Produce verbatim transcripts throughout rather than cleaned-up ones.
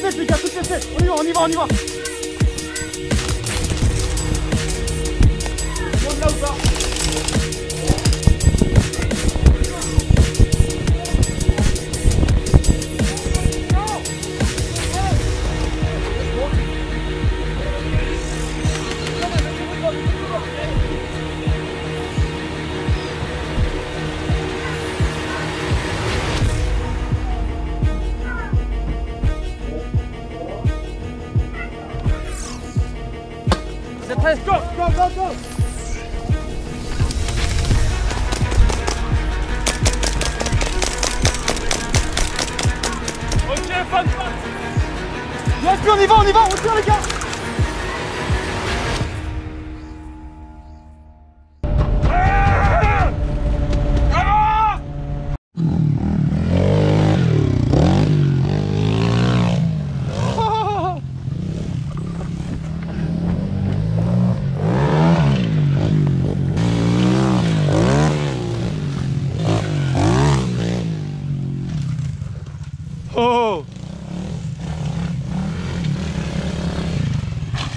pièces les gars, toutes les pièces. On y va, on y va, on y va. On y va ou pas? Let's go, go, go, go! Ok, bonne passe! Let's go, on y va, on y va, on tire les gars!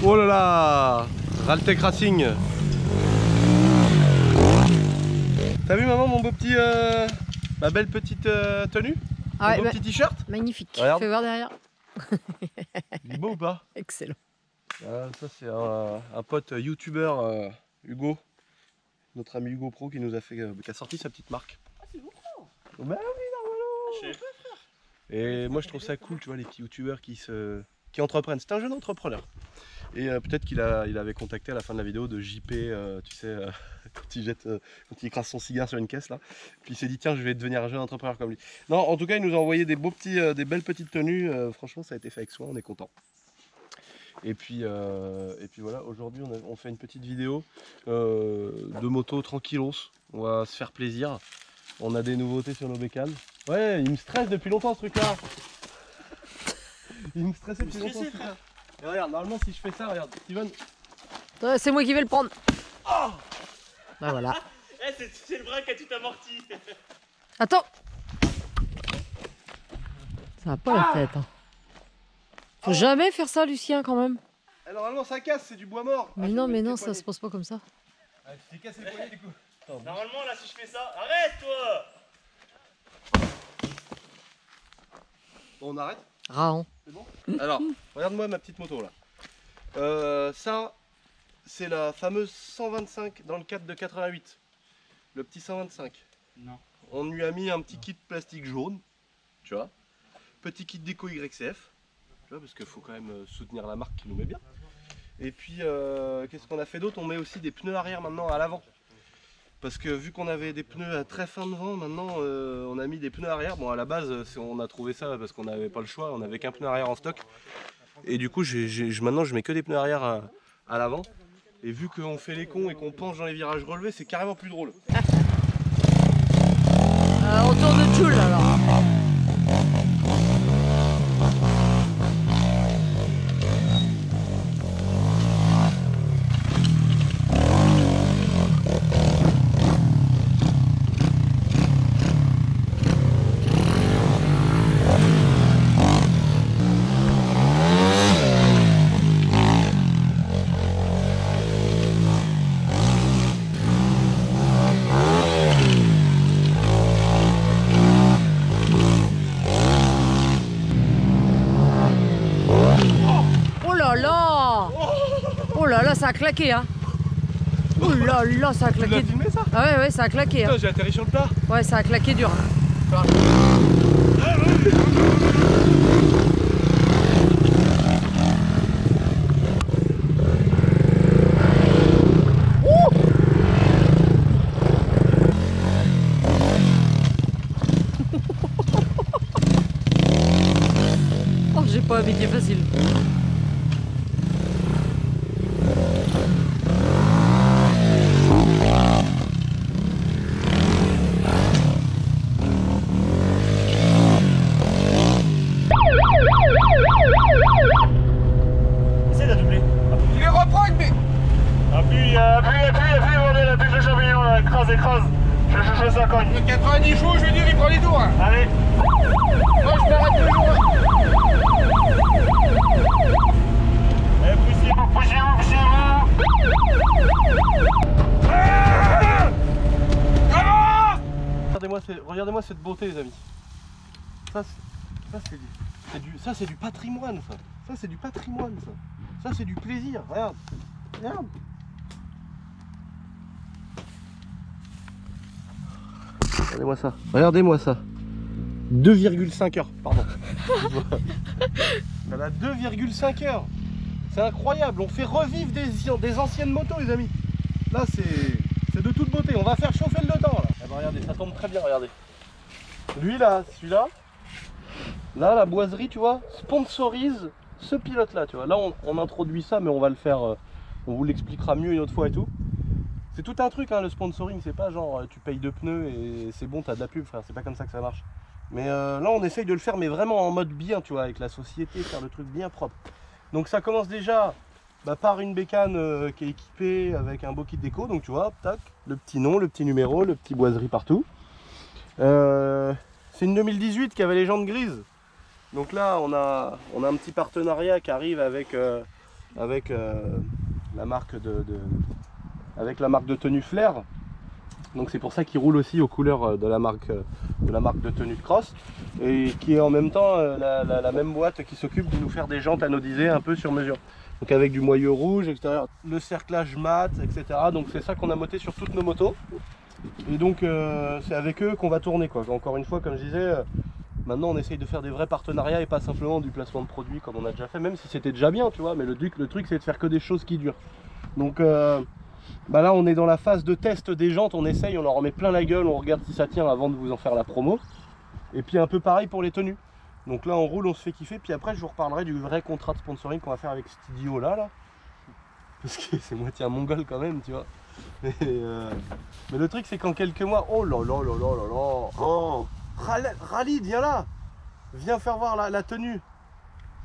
Oh là là, Raltec Racing. T'as vu maman mon beau petit, euh, ma belle petite euh, tenue, ah ouais, mon beau bah, petit t-shirt. Magnifique. Regarde. Fais voir derrière. Il est beau ou pas? Excellent. Ah, ça c'est un, un pote youtubeur euh, Hugo, notre ami Hugo Pro qui nous a fait, euh, qui a sorti sa petite marque. Ah c'est Hugo Pro. Bah oui, normalement. Et moi je trouve ça cool, tu vois, les petits youtubeurs qui se, qui entreprennent. C'est un jeune entrepreneur. Et euh, peut-être qu'il a, il avait contacté à la fin de la vidéo de J P, euh, tu sais, euh, quand il jette, euh, quand il écrase son cigare sur une caisse là. Puis il s'est dit tiens, je vais devenir un jeune entrepreneur comme lui. Non, en tout cas, il nous a envoyé des beaux petits, euh, des belles petites tenues. Euh, franchement, ça a été fait avec soin, on est content. Et puis, euh, et puis voilà, aujourd'hui, on, on fait une petite vidéo euh, de moto tranquillos. On va se faire plaisir. On a des nouveautés sur nos bécanes. Ouais, il me stresse depuis longtemps ce truc-là. Il me stressait depuis longtemps. Ce truc-là. Et regarde, normalement si je fais ça, regarde, Steven. Euh, c'est moi qui vais le prendre. Oh bah voilà. Eh, c'est le bras qui a tout amorti. Attends. Ça va pas ah la tête. Hein. Faut oh jamais faire ça, Lucien, quand même. Eh, normalement ça casse, c'est du bois mort. Mais ah, non, mais non, ça poignées. Se pose pas comme ça. Ah, tu t'es cassé les poignets du coup. Attends, normalement là, si je fais ça, arrête toi. Bon, on arrête. Raon. C'est bon ? Alors, regarde-moi ma petite moto là. Euh, ça, c'est la fameuse cent vingt-cinq dans le cadre de quatre-vingt-huit. Le petit cent vingt-cinq. Non. On lui a mis un petit non. kit plastique jaune, tu vois. Petit kit déco Y C F, tu vois, parce qu'il faut quand même soutenir la marque qui nous met bien. Et puis, euh, qu'est-ce qu'on a fait d'autre? On met aussi des pneus arrière maintenant à l'avant. Parce que vu qu'on avait des pneus à très fin de vent, maintenant euh, on a mis des pneus arrière. Bon, à la base on a trouvé ça parce qu'on n'avait pas le choix, on n'avait qu'un pneu arrière en stock. Et du coup j'ai, j'ai, maintenant je mets que des pneus arrière à, à l'avant. Et vu qu'on fait les cons et qu'on penche dans les virages relevés, c'est carrément plus drôle. euh, on tourne de Jules alors. Ça a claqué hein. Oh là là, ça a claqué. Tu l'as filmé ça? Ah ouais ouais, ça a claqué. Putain, hein. J'ai atterri sur le plat. Ouais, ça a claqué dur. Hein. Ah, oui. Oh, j'ai pas habité facile. quatre-vingt-dix jours, je veux dire, il prend les tours. Allez. Moi, je m'arrête toujours. Regardez-moi ce, regardez-moi cette beauté les amis. Ça c'est du, du, ça c'est du patrimoine ça. Ça c'est du patrimoine ça. Ça c'est du plaisir. Regarde. Regarde. Regardez-moi ça. Regardez-moi ça. deux virgule cinq heures, pardon. On a deux virgule cinq heures. C'est incroyable. On fait revivre des, des anciennes motos les amis. Là c'est de toute beauté. On va faire chauffer le dedans là. Eh ben, regardez, ça tombe très bien, regardez. Lui là, celui-là. Là, la boiserie, tu vois, sponsorise ce pilote-là, tu vois. Là, on, on introduit ça, mais on va le faire, euh, on vous l'expliquera mieux une autre fois et tout. C'est tout un truc, hein, le sponsoring, c'est pas genre tu payes deux pneus et c'est bon, t'as de la pub, frère, c'est pas comme ça que ça marche. Mais euh, là, on essaye de le faire, mais vraiment en mode bien, tu vois, avec la société, faire le truc bien propre. Donc ça commence déjà bah, par une bécane euh, qui est équipée avec un beau kit déco, donc tu vois, tac, le petit nom, le petit numéro, le petit boiserie partout. Euh, c'est une deux mille dix-huit qui avait les jantes grises. Donc là, on a, on a un petit partenariat qui arrive avec, euh, avec, euh, la marque de, de, avec la marque de tenue Flair. Donc c'est pour ça qu'il roule aussi aux couleurs de la, marque, de la marque de tenue de cross. Et qui est en même temps euh, la, la, la même boîte qui s'occupe de nous faire des jantes anodisées un peu sur mesure. Donc avec du moyeu rouge, extérieur, le cerclage mat, et cetera. Donc c'est ça qu'on a moté sur toutes nos motos. Et donc euh, c'est avec eux qu'on va tourner, quoi. Encore une fois, comme je disais... Euh, Maintenant on essaye de faire des vrais partenariats et pas simplement du placement de produits comme on a déjà fait, même si c'était déjà bien tu vois, mais le, le truc c'est de faire que des choses qui durent. Donc euh, bah là on est dans la phase de test des jantes, on essaye, on leur en met plein la gueule, on regarde si ça tient avant de vous en faire la promo. Et puis un peu pareil pour les tenues. Donc là on roule, on se fait kiffer, puis après je vous reparlerai du vrai contrat de sponsoring qu'on va faire avec cet idiot là, là. Parce que c'est moitié un mongol quand même tu vois. Mais, euh, mais le truc c'est qu'en quelques mois, oh là là là là là là oh. Rally, viens là, viens faire voir la, la tenue.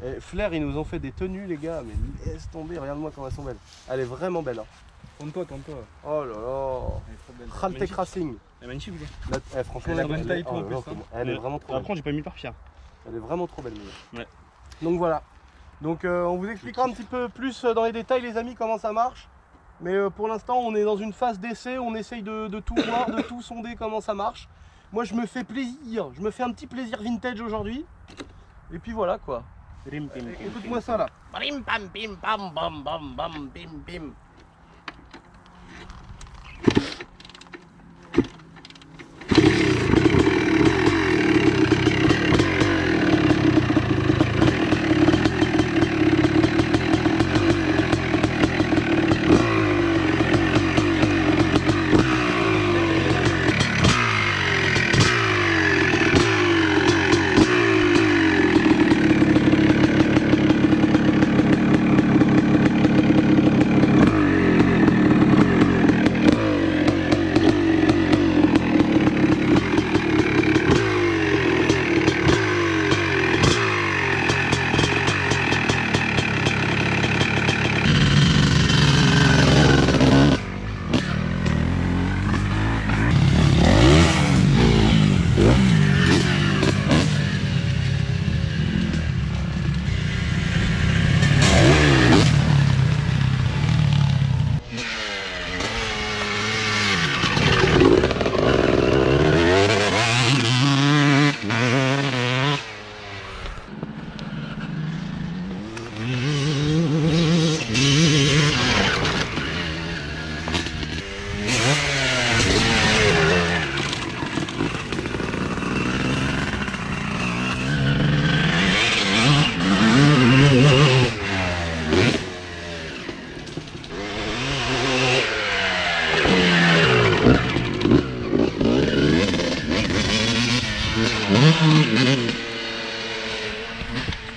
Et Flair, ils nous ont fait des tenues, les gars, mais laisse tomber, regarde-moi comment elles sont belles. Elle est vraiment belle. Hein. Compte-toi, compte-toi. Oh là là. Raltec Racing. Elle est magnifique, les gars. Eh, franchement, elle, elle, elle, oh, non, bon. Elle est vraiment trop belle. Par contre, j'ai pas mis par Pierre. Elle est vraiment trop belle, les gars. Ouais. Donc voilà. Donc euh, on vous expliquera un petit peu plus dans les détails, les amis, comment ça marche. Mais euh, pour l'instant, on est dans une phase d'essai. On essaye de, de tout voir, de tout sonder, comment ça marche. Moi je me fais plaisir, je me fais un petit plaisir vintage aujourd'hui. Et puis voilà quoi. Écoute-moi ça là. Bim bam bim bam bam bam bam bim bim.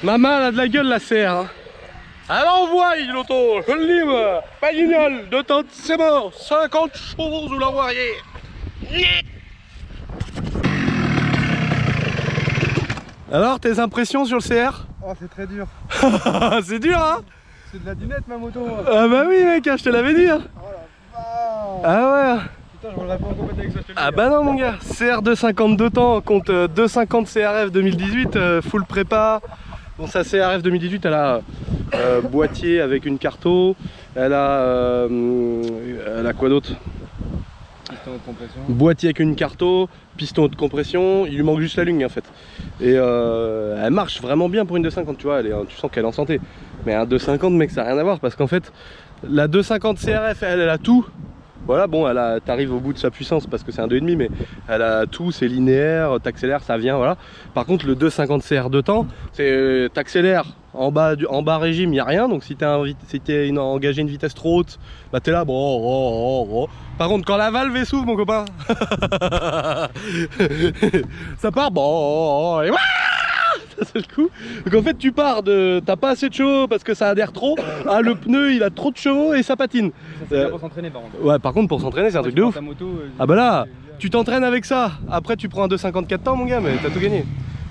Maman, elle a de la gueule la C R. Elle envoie l'auto, je le livre, pas guignol, de temps c'est mort, cinquante chevaux ou l'envoyer. Alors, tes impressions sur le C R? Oh, c'est très dur. C'est dur, hein? C'est de la dinette ma moto. Hein. Ah bah oui, mec, je te l'avais dit. Hein. Oh la vache. Ah ouais. Putain, je me l'aurais pas encore pété avec ça, je te le dis. Ah bah non, mon gars, C R deux cinquante-deux temps, compte deux cinquante C R F deux mille dix-huit, euh, full prépa. Bon, sa C R F deux mille dix-huit, elle a euh, boîtier avec une carto, elle a, euh, elle a quoi d'autre? Piston haute compression. Boîtier avec une carto, piston haute compression, il lui manque juste la lune en fait. Et euh, elle marche vraiment bien pour une deux cent cinquante, tu vois, elle est, tu sens qu'elle est en santé. Mais un deux cent cinquante, mec, ça n'a rien à voir parce qu'en fait, la deux cent cinquante C R F, elle, elle a tout. Voilà, bon, elle a, t'arrives au bout de sa puissance parce que c'est un deux virgule cinq, mais elle a tout, c'est linéaire, t'accélères, ça vient, voilà. Par contre, le deux cent cinquante C R de temps, c'est euh, t'accélères en bas, du, en bas régime, il n'y a rien. Donc si t'es si t'es engagé une vitesse trop haute, bah t'es là, bon, oh, oh, oh. Par contre, quand la valve s'ouvre, mon copain, ça part, bon, oh, oh, et le coup. Donc en fait tu pars de t'as pas assez de chevaux parce que ça adhère trop, ah, le pneu il a trop de chevaux et ça patine. Ça c'est euh... bien pour s'entraîner par contre. Ouais, par contre pour s'entraîner c'est un truc de ouf. Moto, euh, ah bah là tu t'entraînes avec ça, après tu prends un deux cent cinquante-quatre temps mon gars, mais t'as tout gagné.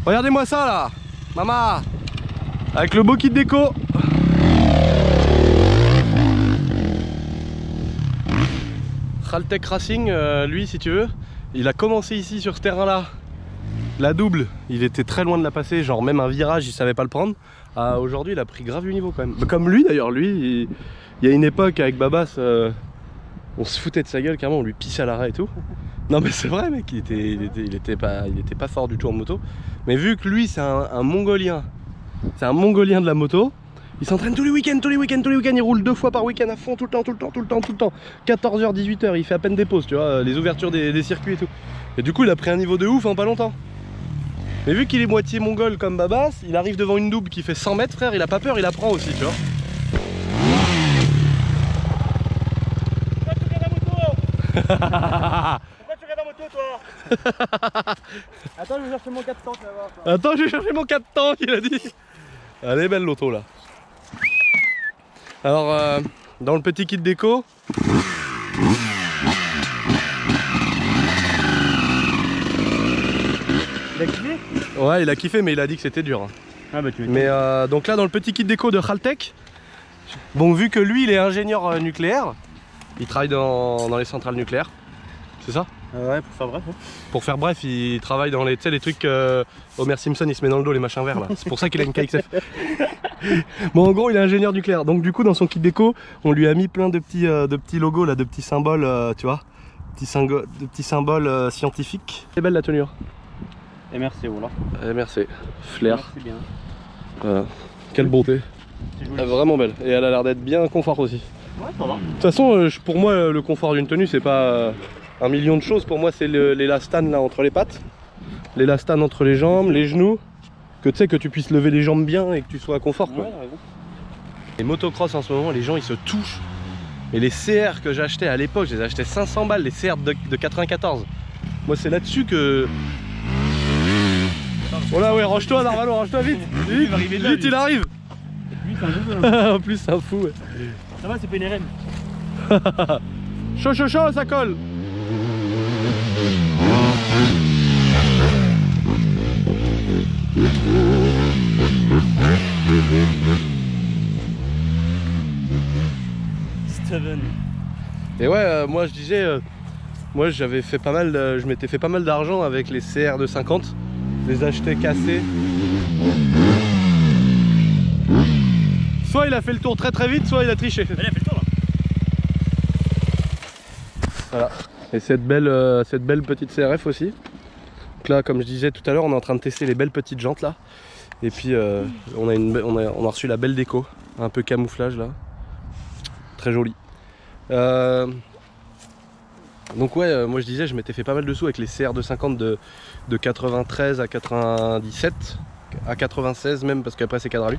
Regardez moi ça là, maman, avec le beau kit déco. Raltec Racing, euh, lui si tu veux, il a commencé ici sur ce terrain là. La double, il était très loin de la passer, genre même un virage, il savait pas le prendre. Euh, Aujourd'hui, il a pris grave du niveau quand même. Comme lui d'ailleurs, lui, il... il y a une époque avec Babas, euh... on se foutait de sa gueule carrément, on lui pissait à l'arrêt et tout. Non mais c'est vrai mec, il était, il, était, il, était pas, il était pas fort du tout en moto. Mais vu que lui, c'est un, un mongolien, c'est un mongolien de la moto, il s'entraîne tous les week-ends, tous les week-ends, tous les week-ends, il roule deux fois par week-end à fond, tout le temps, tout le temps, tout le temps, tout le temps. quatorze heures, dix-huit heures, il fait à peine des pauses, tu vois, les ouvertures des, des circuits et tout. Et du coup, il a pris un niveau de ouf en pas longtemps. Mais vu qu'il est moitié mongol comme Babas, il arrive devant une double qui fait cent mètres, frère, il a pas peur, il apprend aussi, tu vois. Pourquoi tu regardes la moto? Pourquoi tu regardes la moto, toi? Attends, je vais chercher mon quatre temps, tu vas voir, toi. Attends, je vais chercher mon quatre temps, il a dit. Elle est belle l'auto, là. Alors, euh, dans le petit kit déco... Il a kiffé ? Ouais, il a kiffé, mais il a dit que c'était dur. Ah bah tu m'étonnes. Mais euh, donc là, dans le petit kit déco de Raltec, bon, vu que lui, il est ingénieur nucléaire, il travaille dans, dans les centrales nucléaires, c'est ça ? euh, Ouais, pour faire bref. Hein. Pour faire bref, il travaille dans les, tu sais, les trucs... Euh, Homer Simpson, il se met dans le dos les machins verts, là. C'est pour ça qu'il a une K X F. Bon, en gros, il est ingénieur nucléaire. Donc du coup, dans son kit déco, on lui a mis plein de petits, euh, de petits logos, là, de petits symboles, euh, tu vois, de petits symboles euh, scientifiques. C'est belle la tenue. M R C, voilà. M R C, Flair. Merci bien. Voilà. Quelle beauté. Elle est vraiment belle. Et elle a l'air d'être bien confort aussi. Ouais, ça va. De toute façon, pour moi, le confort d'une tenue, c'est pas un million de choses. Pour moi, c'est l'élastane là entre les pattes, l'élastane entre les jambes, les genoux. Que tu sais, que tu puisses lever les jambes bien et que tu sois à confort. Ouais, quoi. Les motocross en ce moment, les gens ils se touchent. Et les C R que j'achetais à l'époque, je les achetais cinq cents balles, les C R de, de quatre-vingt-quatorze. Moi, c'est là-dessus que. Oh là ouais, range-toi Narvalo, range-toi vite. Vite, il, vite, là, vite il arrive. Lui c'est un jeu. En plus c'est un fou ouais. Ça va, c'est pas une R M. Chaud chaud chaud, ça colle. Steven. Et ouais, euh, moi je disais, euh, moi j'avais fait pas mal, de, je m'étais fait pas mal d'argent avec les C R de cinquante. Les acheter cassés. Soit il a fait le tour très très vite, soit il a triché. Il a fait le tour, là. Voilà. Et cette belle, euh, cette belle petite C R F aussi. Donc là, comme je disais tout à l'heure, on est en train de tester les belles petites jantes là. Et puis euh, on, a une, on, a, on a reçu la belle déco, un peu camouflage là. Très joli. Euh... Donc ouais, euh, moi je disais, je m'étais fait pas mal de sous avec les C R deux cent cinquante de, de quatre-vingt-treize à quatre-vingt-dix-sept, à quatre-vingt-seize même, parce qu'après c'est cadre à lui.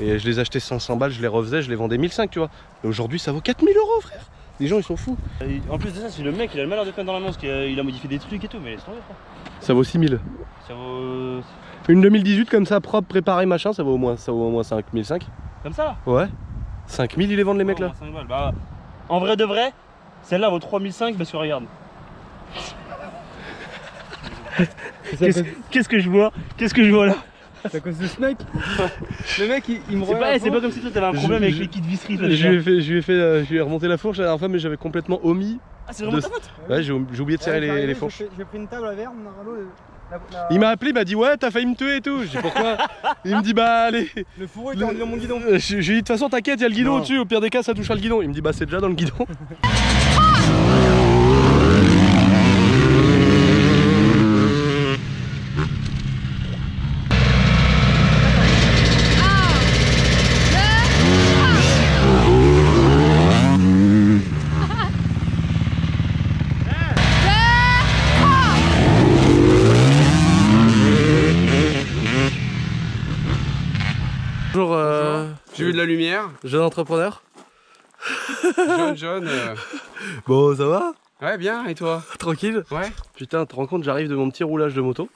Et je les achetais cinq cents balles, je les refaisais, je les vendais mille cinq, tu vois. Et aujourd'hui ça vaut quatre mille euros, frère. Les gens ils sont fous. Et en plus de ça, c'est le mec, il a le malheur de peine dans l'annonce, qu'il a, a modifié des trucs et tout, mais laisse tomber, frère. Ça vaut six mille. Ça vaut... Une deux mille dix-huit comme ça, propre, préparée, machin, ça vaut au moins, ça vaut au moins cinq mille cinq. Comme ça là? Ouais. cinq mille, ils les vendent les oh, mecs là. cinq balles. Bah, en vrai de vrai, celle-là vaut trois mille cinq parce que regarde. Qu'est-ce qu que je vois? Qu'est-ce que je vois là? C'est à cause de ce mec. Le mec il, il me regarde. C'est pas comme si toi t'avais un problème je, avec je, les kits visserie. Je lui ai fait, je lui ai, fait euh, je lui ai remonté la fourche la dernière fois mais j'avais complètement omis. Ah c'est vraiment de... ta faute? Ouais, j'ai oublié de serrer ouais, les, les fourches. J'ai pris une table à verre, mon Narvalo. La... Il m'a appelé, il m'a dit ouais t'as failli me tuer et tout. J'ai dit pourquoi? Il me dit bah allez. Le fourreau était le... dans mon guidon. J'ai dit de toute façon t'inquiète, il y a le guidon au-dessus, au pire des cas ça touchera le guidon. Il me dit bah c'est déjà dans le guidon. J'ai vu de la lumière. Jeune entrepreneur. Jeune, jeune. Euh... Bon, ça va? Ouais, bien, et toi? Tranquille? Ouais. Putain, tu te rends compte, j'arrive de mon petit roulage de moto.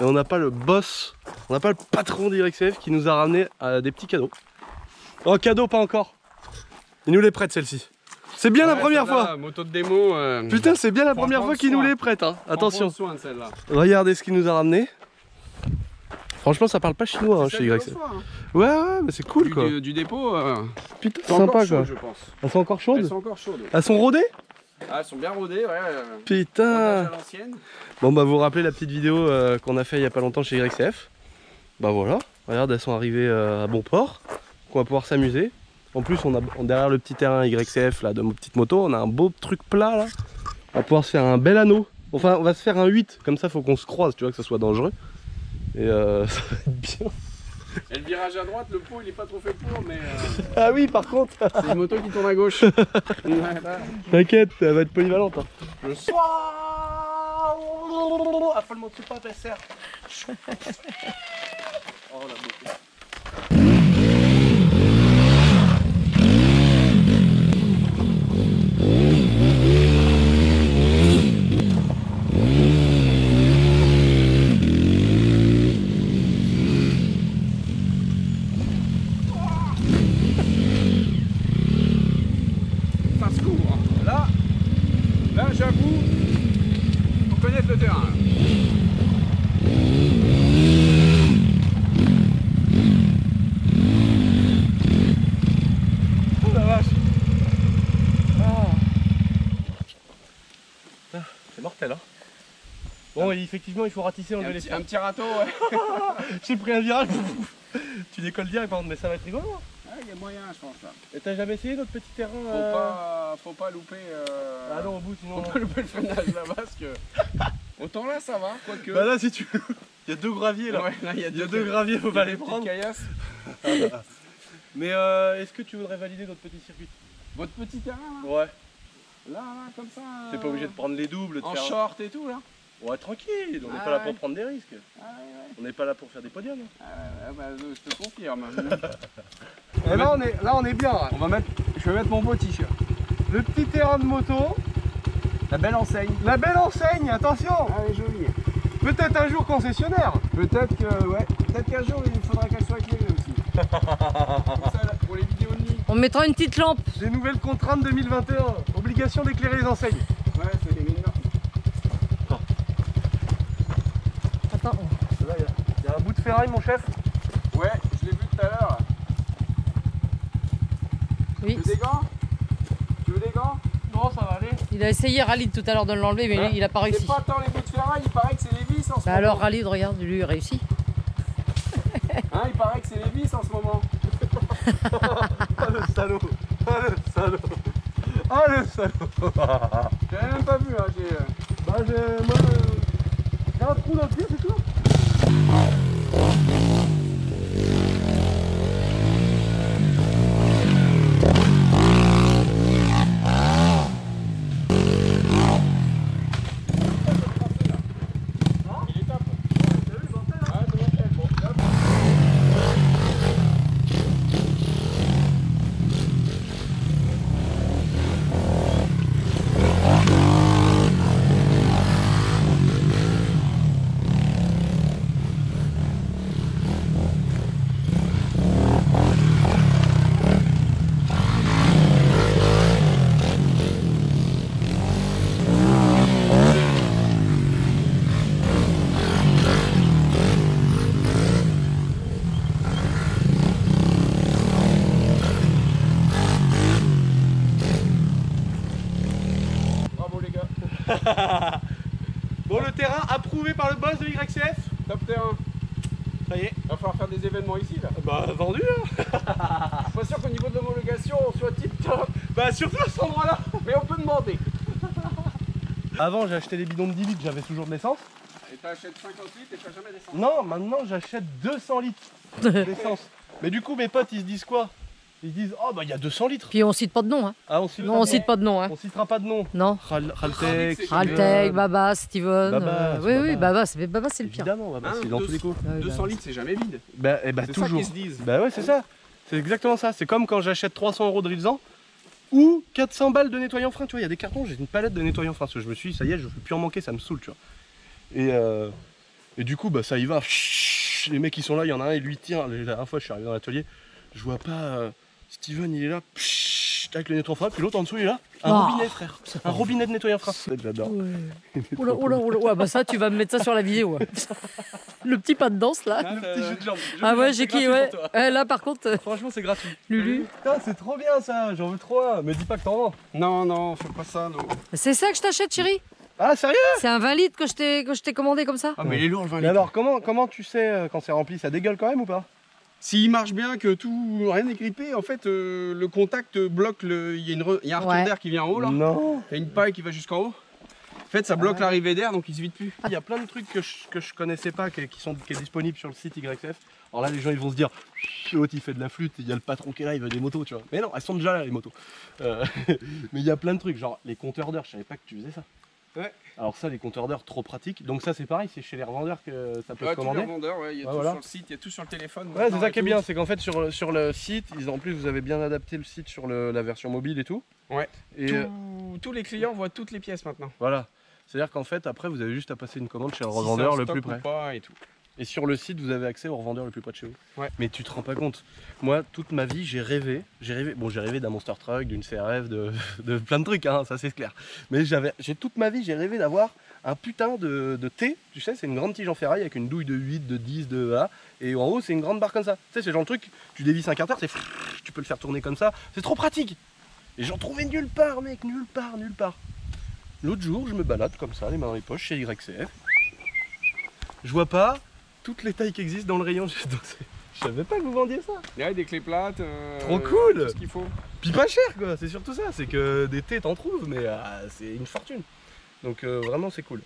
Et on n'a pas le boss, on n'a pas le patron de Y C F qui nous a ramené à des petits cadeaux. Oh, cadeaux, pas encore. Il nous les prête, celle-ci. C'est bien, ouais, la première fois. Moto de démo. Euh... Putain, c'est bien la première fois qu'il nous les prête. Hein. Attention. Soin de celle-là. Regardez ce qu'il nous a ramené. Franchement, ça parle pas chinois hein, chez Y C F. Soir, hein. Ouais, ouais, mais c'est cool du, quoi. Du, du dépôt. Euh... Putain, sympa chaude, quoi. Je pense. Elles sont encore chaudes. Elles sont encore chaudes. Elles sont rodées. Ah, elles sont bien rodées, ouais. Putain. Bon, bah, vous vous rappelez la petite vidéo euh, qu'on a fait il y a pas longtemps chez Y C F. Bah voilà. Regarde, elles sont arrivées euh, à bon port. Qu'on va pouvoir s'amuser. En plus, on a on, derrière le petit terrain Y C F là de ma petite moto, on a un beau truc plat là. On va pouvoir se faire un bel anneau. Enfin, on va se faire un huit. Comme ça, faut qu'on se croise, tu vois, que ça soit dangereux. Et euh, ça va être bien. Et le virage à droite, le pot il est pas trop fait pour, mais... Euh... Ah oui, par contre c'est une moto qui tourne à gauche. T'inquiète, elle va être polyvalente. Hein. Je sens... Ah, faut le montrer pas, ta serre. Oh la beauté. Effectivement, il faut ratisser, enlever les freins. Un petit râteau, ouais. J'ai pris un virage, tu décolles direct, par contre, mais ça va être rigolo. Ouais, il y a moyen, je pense. Là. Et t'as jamais essayé notre petit terrain? Faut, euh... pas, faut pas louper. Euh... Ah non, au bout, sinon. Faut pas louper le freinage là-bas, parce que. Autant là, ça va, quoique. Bah là, si tu. Il y a deux graviers là. Ouais, là, il y a deux, deux graviers, faut pas les prendre. Ah, bah. Mais euh, est-ce que tu voudrais valider notre petit circuit? Votre petit terrain là? Ouais. Là, là, comme ça. T'es pas obligé de prendre les doubles, de en faire... short et tout là. Ouais, tranquille, on n'est ah pas là ouais. pour prendre des risques. Ah ouais. On n'est pas là pour faire des podiums. Ah ouais, bah, je te confirme. Et là, mettre... on est, là on est bien. Là. On va mettre, je vais mettre mon beau t-shirt. Le petit terrain de moto. La belle enseigne. La belle enseigne, attention. Ah, elle est jolie. Peut-être un jour concessionnaire. Peut-être que ouais. Peut-être qu'un jour il faudra qu'elle soit éclairée aussi. Comme ça, là, pour les vidéos de nuit. On mettra une petite lampe. Les nouvelles contraintes deux mille vingt et un. Obligation d'éclairer les enseignes. Ouais, c'est les mines. Il y a un bout de ferraille, mon chef. Ouais, je l'ai vu tout à l'heure. Oui. Tu veux des gants? Tu veux des gants? Non, ça va aller. Il a essayé Ralid tout à l'heure de l'enlever, mais hein? il a pas réussi. C'est pas tant les bouts de ferraille, il paraît que c'est les vis en ce bah moment. Alors Ralid, regarde, lui, il réussit. Hein, il paraît que c'est les vis en ce moment. Ah le salaud. Ah le salaud. Ah le salaud. J'avais même pas vu, hein. J'ai... Bah, j'ai... Moi, euh... j'ai un trou dans le pied, c'est tout. Bon, le terrain approuvé par le boss de Y C F. Top terrain. Ça y est. Il va falloir faire des événements ici là. Bah vendu hein. Pas sûr qu'au niveau de l'homologation on soit tip top. Bah surtout à cet endroit là. Mais on peut demander. Avant j'ai acheté des bidons de dix litres, j'avais toujours de l'essence. Et t'achètes cinquante litres et t'as jamais d'essence. Non, maintenant j'achète deux cents litres d'essence. Mais du coup mes potes ils se disent quoi? Ils disent oh bah il y a deux cents litres. Puis on cite pas de nom hein. Ah on cite non, pas on cite pas de nom hein. On citera pas de nom. Non. Raltec, Raltec, Baba, Steven. Baba, euh, oui Baba. oui Baba, mais Baba c'est le pire. Évidemment Baba, hein, c'est dans tous les coups. deux cents litres c'est jamais vide. Bah et bah toujours. C'est ça qu'ils se disent. Bah ouais c'est ça. C'est exactement ça. C'est comme quand j'achète trois cents euros de Rilzan ou quatre cents balles de nettoyant frein. Tu vois il y a des cartons, j'ai une palette de nettoyant frein. Parce que je me suis dit ça y est je peux plus en manquer, ça me saoule tu vois. Et euh, et du coup bah ça y va. Les mecs ils sont là, il y en a un il lui tire. La dernière fois je suis arrivé dans l'atelier, je vois pas. Euh, Steven il est là, pshhh, avec le nettoyant frein, puis l'autre en dessous il est là, un oh, robinet frère, un robinet de nettoyant frein. J'adore. Ouais. Oh là, oh là, oh là. Ouais, bah ça tu vas me mettre ça sur la vidéo. Ouais. Le petit pas de danse là. Ah, le petit jeu de jambes. Ah ouais j'ai qui ouais. Eh, là par contre. Franchement c'est gratuit. Lulu. Putain c'est trop bien ça, j'en veux trop un. Mais dis pas que t'en vends. Non non, fais pas ça. C'est ça que je t'achète chérie. Ah sérieux? C'est un vingt litres que je t'ai commandé comme ça. Ah mais il est lourd le vingt litres. Mais alors comment, comment tu sais quand c'est rempli, ça dégueule quand même ou pas? S'il marche bien, que tout, rien n'est grippé, en fait, euh, le contact bloque, le... il y a, une re... il y a un retour ouais. d'air qui vient en haut, là. Non. Il y a une paille qui va jusqu'en haut. En fait, ça bloque ah ouais. l'arrivée d'air, donc il ne se vide plus. Il y a plein de trucs que je, que je connaissais pas, qui, qui sont qui est disponible sur le site Y C F. Alors là, les gens, ils vont se dire, l'autre, il fait de la flûte, il y a le patron qui est là, il veut des motos, tu vois. Mais non, elles sont déjà là, les motos. Euh, mais il y a plein de trucs, genre les compteurs d'heures, je savais pas que tu faisais ça. Ouais. Alors ça les compteurs d'heures trop pratiques, donc ça c'est pareil, c'est chez les revendeurs que ça peut ouais, se commander. Les revendeurs, ouais, il y a ouais, tout voilà. sur le site, il y a tout sur le téléphone. Ouais c'est ça qui est bien, c'est qu'en fait sur, sur le site, ils, en plus vous avez bien adapté le site sur le, la version mobile et tout. Ouais. Et tout, euh... tous les clients voient toutes les pièces maintenant. Voilà, c'est-à-dire qu'en fait après vous avez juste à passer une commande chez le revendeur si le plus près. Pas et tout. Et sur le site vous avez accès au revendeur le plus près de chez vous. Ouais. Mais tu te rends pas compte. Moi toute ma vie j'ai rêvé, j'ai rêvé, bon j'ai rêvé d'un monster truck, d'une C R F, de, de plein de trucs, hein, ça c'est clair. Mais j'avais, j'ai toute ma vie j'ai rêvé d'avoir un putain de, de T, tu sais c'est une grande tige en ferraille avec une douille de huit, de dix, de A, et en haut c'est une grande barre comme ça. Tu sais c'est genre le truc, tu dévisses un quarter, c'est tu peux le faire tourner comme ça, c'est trop pratique. Et j'en trouvais nulle part mec, nulle part, nulle part. L'autre jour je me balade comme ça, les mains dans les poches chez Y C F, je vois pas. Toutes les tailles qui existent dans le rayon, je, je savais pas que vous vendiez ça. Il y a des clés plates, euh, trop cool, tout ce qu'il faut. Puis pas cher quoi, c'est surtout ça, c'est que des thés t'en trouves, mais euh, c'est une fortune. Donc euh, vraiment c'est cool.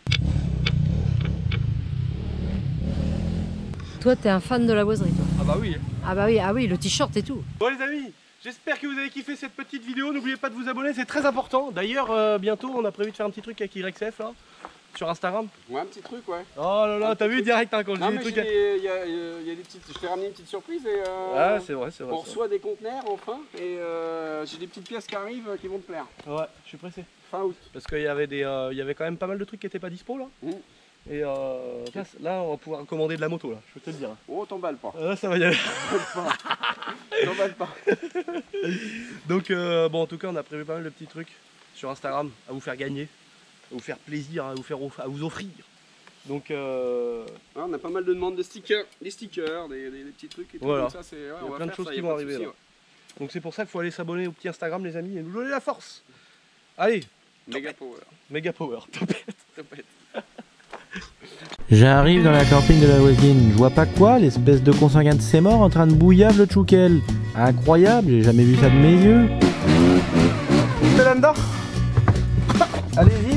Toi t'es un fan de la boiserie toi. Ah bah oui. Ah bah oui, ah oui, le t-shirt et tout. Bon les amis, j'espère que vous avez kiffé cette petite vidéo, n'oubliez pas de vous abonner, c'est très important. D'ailleurs euh, bientôt on a prévu de faire un petit truc avec Y C F là. Sur Instagram? Ouais, un petit truc, ouais. Oh là là, t'as vu direct hein, quand je dis des trucs. Il y a, y a des petites. Je t'ai ramené une petite surprise et. Euh, ah, c'est vrai, c'est vrai. On reçoit des conteneurs enfin et euh, j'ai des petites pièces qui arrivent qui vont te plaire. Ouais, je suis pressé. Fin août. Parce qu'il y avait des, euh, y avait quand même pas mal de trucs qui étaient pas dispo là. Mmh. Et euh, là, là, on va pouvoir commander de la moto là, je peux te le dire. Oh, t'emballe pas. Là, ça va y aller. T'emballe pas. Donc, euh, bon, en tout cas, on a prévu pas mal de petits trucs sur Instagram à vous faire gagner. À vous faire plaisir, à vous, faire à vous offrir. Donc euh... ouais, on a pas mal de demandes de stickers, des stickers, des, des, des petits trucs et tout voilà. Comme ça. C'est ouais, on va plein de choses ça, qui vont arriver soucis, là. Ouais. Donc c'est pour ça qu'il faut aller s'abonner au petit Instagram les amis et nous donner la force. Allez, méga power. Méga power, topette, topette. J'arrive dans la camping de la voisine, je vois pas quoi, l'espèce de consanguin de ses morts en train de bouillave le tchoukel. Incroyable, j'ai jamais vu ça de mes yeux. Allez-y.